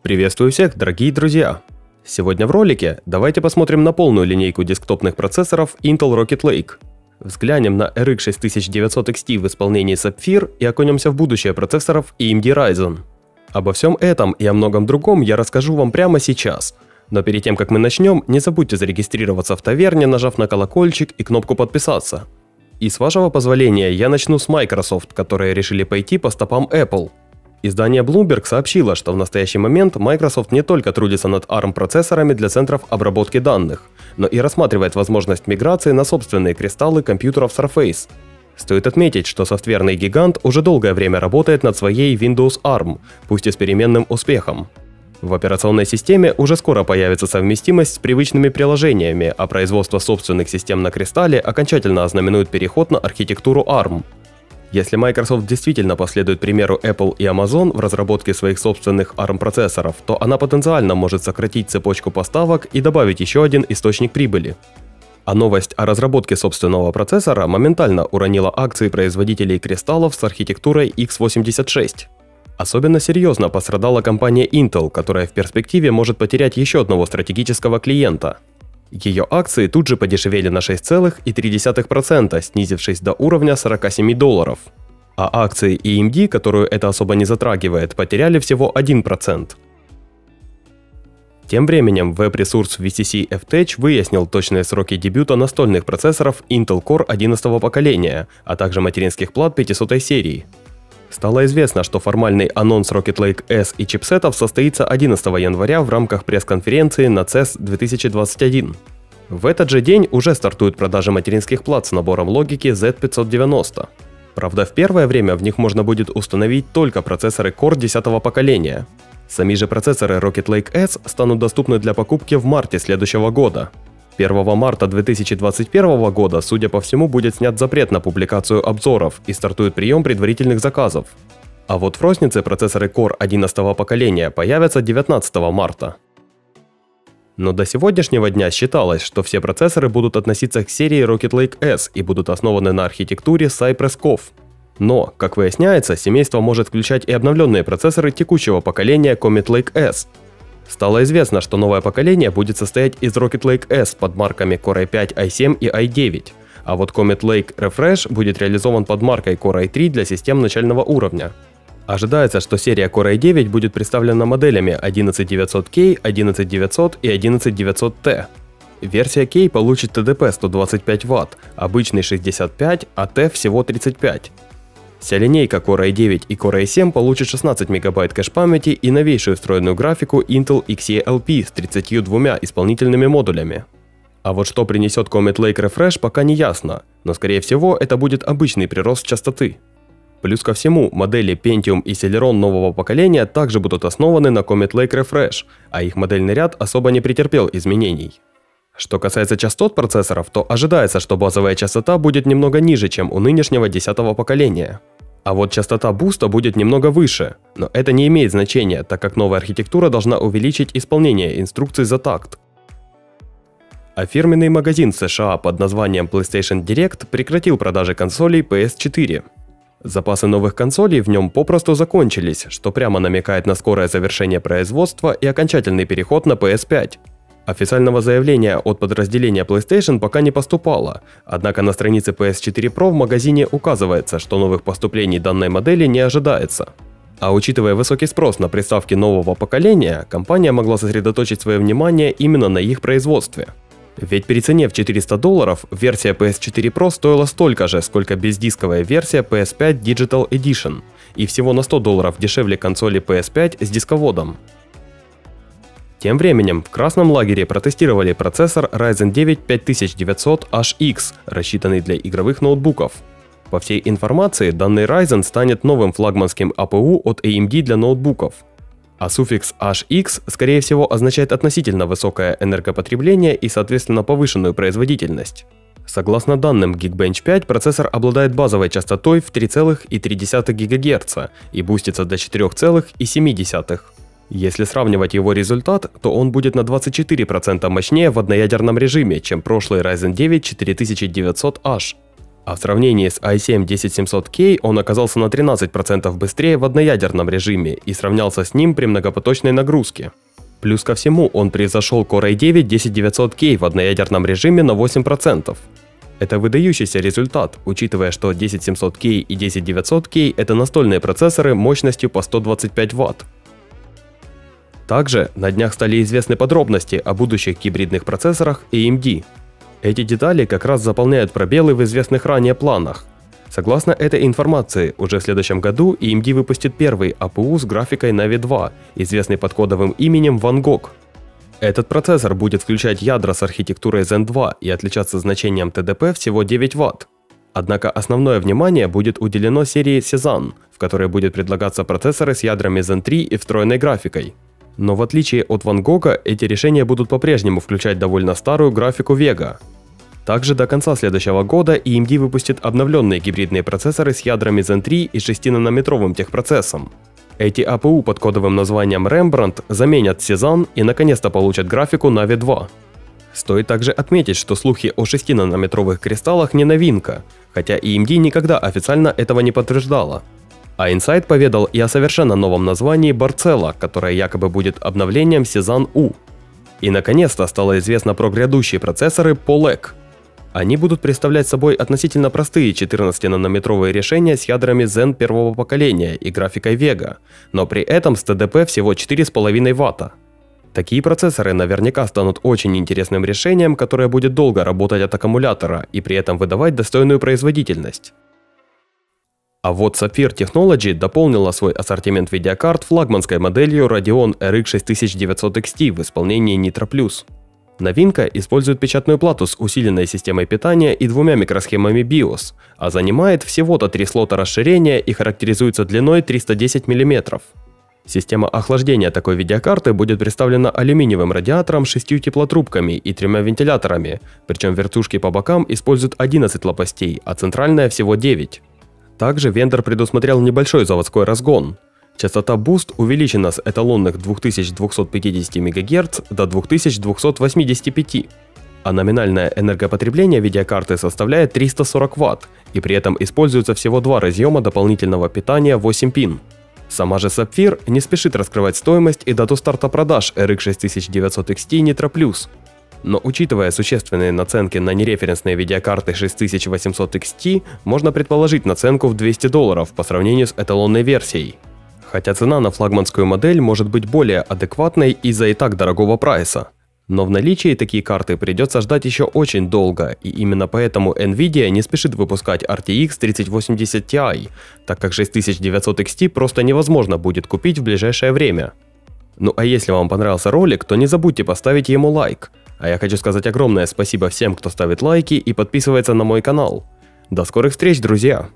Приветствую всех, дорогие друзья! Сегодня в ролике давайте посмотрим на полную линейку десктопных процессоров Intel Rocket Lake. Взглянем на RX 6900 XT в исполнении Sapphire и окунемся в будущее процессоров AMD Ryzen. Обо всем этом и о многом другом я расскажу вам прямо сейчас. Но перед тем, как мы начнем, не забудьте зарегистрироваться в таверне, нажав на колокольчик и кнопку подписаться. И с вашего позволения я начну с Microsoft, которые решили пойти по стопам Apple. Издание Bloomberg сообщило, что в настоящий момент Microsoft не только трудится над ARM-процессорами для центров обработки данных, но и рассматривает возможность миграции на собственные кристаллы компьютеров Surface. Стоит отметить, что софтверный гигант уже долгое время работает над своей Windows ARM, пусть и с переменным успехом. В операционной системе уже скоро появится совместимость с привычными приложениями, а производство собственных систем на кристалле окончательно ознаменует переход на архитектуру ARM. Если Microsoft действительно последует примеру Apple и Amazon в разработке своих собственных ARM-процессоров, то она потенциально может сократить цепочку поставок и добавить еще один источник прибыли. А новость о разработке собственного процессора моментально уронила акции производителей кристаллов с архитектурой x86. Особенно серьезно пострадала компания Intel, которая в перспективе может потерять еще одного стратегического клиента. Ее акции тут же подешевели на 6,3%, снизившись до уровня $47. А акции AMD, которую это особо не затрагивает, потеряли всего 1%. Тем временем веб-ресурс VCC FTech выяснил точные сроки дебюта настольных процессоров Intel Core 11-го поколения, а также материнских плат 500-й серии. Стало известно, что формальный анонс Rocket Lake S и чипсетов состоится 11 января в рамках пресс-конференции на CES 2021. В этот же день уже стартуют продажи материнских плат с набором логики Z590. Правда, в первое время в них можно будет установить только процессоры Core 10-го поколения. Сами же процессоры Rocket Lake S станут доступны для покупки в марте следующего года. 1 марта 2021 года, судя по всему, будет снят запрет на публикацию обзоров и стартует прием предварительных заказов. А вот в рознице процессоры Core 11-го поколения появятся 19 марта. Но до сегодняшнего дня считалось, что все процессоры будут относиться к серии Rocket Lake S и будут основаны на архитектуре Cypress Cove. Но, как выясняется, семейство может включать и обновленные процессоры текущего поколения Comet Lake S. Стало известно, что новое поколение будет состоять из Rocket Lake S под марками Core i5, i7 и i9, а вот Comet Lake Refresh будет реализован под маркой Core i3 для систем начального уровня. Ожидается, что серия Core i9 будет представлена моделями 11900K, 11900 и 11900T. Версия K получит ТДП 125 Вт, обычный 65, а T всего 35. Вся линейка Core i9 и Core i7 получит 16 МБ кэш-памяти и новейшую встроенную графику Intel XeLP с 32 исполнительными модулями. А вот что принесет Comet Lake Refresh, пока не ясно, но скорее всего это будет обычный прирост частоты. Плюс ко всему, модели Pentium и Celeron нового поколения также будут основаны на Comet Lake Refresh, а их модельный ряд особо не претерпел изменений. Что касается частот процессоров, то ожидается, что базовая частота будет немного ниже, чем у нынешнего 10-го поколения. А вот частота буста будет немного выше, но это не имеет значения, так как новая архитектура должна увеличить исполнение инструкций за такт. А фирменный магазин США под названием PlayStation Direct прекратил продажи консолей PS4. Запасы новых консолей в нем попросту закончились, что прямо намекает на скорое завершение производства и окончательный переход на PS5. Официального заявления от подразделения PlayStation пока не поступало, однако на странице PS4 Pro в магазине указывается, что новых поступлений данной модели не ожидается. А учитывая высокий спрос на приставки нового поколения, компания могла сосредоточить свое внимание именно на их производстве. Ведь при цене в $400 версия PS4 Pro стоила столько же, сколько бездисковая версия PS5 Digital Edition, и всего на $100 дешевле консоли PS5 с дисководом. Тем временем в красном лагере протестировали процессор Ryzen 9 5900HX, рассчитанный для игровых ноутбуков. По всей информации, данный Ryzen станет новым флагманским АПУ от AMD для ноутбуков. А суффикс HX, скорее всего, означает относительно высокое энергопотребление и, соответственно, повышенную производительность. Согласно данным Geekbench 5, процессор обладает базовой частотой в 3,3 ГГц и бустится до 4,7 ГГц. Если сравнивать его результат, то он будет на 24% мощнее в одноядерном режиме, чем прошлый Ryzen 9 4900H. А в сравнении с i7-10700K он оказался на 13% быстрее в одноядерном режиме и сравнялся с ним при многопоточной нагрузке. Плюс ко всему он превзошел Core i9-10900K в одноядерном режиме на 8%. Это выдающийся результат, учитывая, что 10700K и 10900K это настольные процессоры мощностью по 125 Вт. Также на днях стали известны подробности о будущих гибридных процессорах AMD. Эти детали как раз заполняют пробелы в известных ранее планах. Согласно этой информации, уже в следующем году AMD выпустит первый АПУ с графикой Navi 2, известный под кодовым именем Van Gogh. Этот процессор будет включать ядра с архитектурой Zen 2 и отличаться значением ТДП всего 9 Вт. Однако основное внимание будет уделено серии Cezanne, в которой будут предлагаться процессоры с ядрами Zen 3 и встроенной графикой. Но в отличие от Ван Гога, эти решения будут по-прежнему включать довольно старую графику Vega. Также до конца следующего года AMD выпустит обновленные гибридные процессоры с ядрами Zen 3 и 6-нанометровым техпроцессом. Эти АПУ под кодовым названием Rembrandt заменят Cezanne и наконец-то получат графику Navi 2. Стоит также отметить, что слухи о 6-нанометровых кристаллах не новинка, хотя AMD никогда официально этого не подтверждала. А Inside поведал и о совершенно новом названии Barcella, которое якобы будет обновлением Cezanne U. И наконец-то стало известно про грядущие процессоры Polec. Они будут представлять собой относительно простые 14-нанометровые решения с ядрами Zen первого поколения и графикой Vega, но при этом с ТДП всего 4,5 Вт. Такие процессоры наверняка станут очень интересным решением, которое будет долго работать от аккумулятора и при этом выдавать достойную производительность. А вот Sapphire Technology дополнила свой ассортимент видеокарт флагманской моделью Radeon RX 6900 XT в исполнении Nitro+. Новинка использует печатную плату с усиленной системой питания и двумя микросхемами BIOS, а занимает всего-то 3 слота расширения и характеризуется длиной 310 мм. Система охлаждения такой видеокарты будет представлена алюминиевым радиатором, 6 теплотрубками и 3 вентиляторами, причем вертушки по бокам используют 11 лопастей, а центральная всего 9. Также вендор предусмотрел небольшой заводской разгон. Частота Boost увеличена с эталонных 2250 МГц до 2285, а номинальное энергопотребление видеокарты составляет 340 Вт, и при этом используется всего 2 разъема дополнительного питания 8 пин. Сама же Sapphire не спешит раскрывать стоимость и дату старта продаж RX 6900 XT Nitro+. Но учитывая существенные наценки на нереференсные видеокарты 6800 XT, можно предположить наценку в $200 по сравнению с эталонной версией. Хотя цена на флагманскую модель может быть более адекватной из-за и так дорогого прайса. Но в наличии такие карты придется ждать еще очень долго, и именно поэтому Nvidia не спешит выпускать RTX 3080 Ti, так как 6900 XT просто невозможно будет купить в ближайшее время. Ну а если вам понравился ролик, то не забудьте поставить ему лайк. А я хочу сказать огромное спасибо всем, кто ставит лайки и подписывается на мой канал. До скорых встреч, друзья!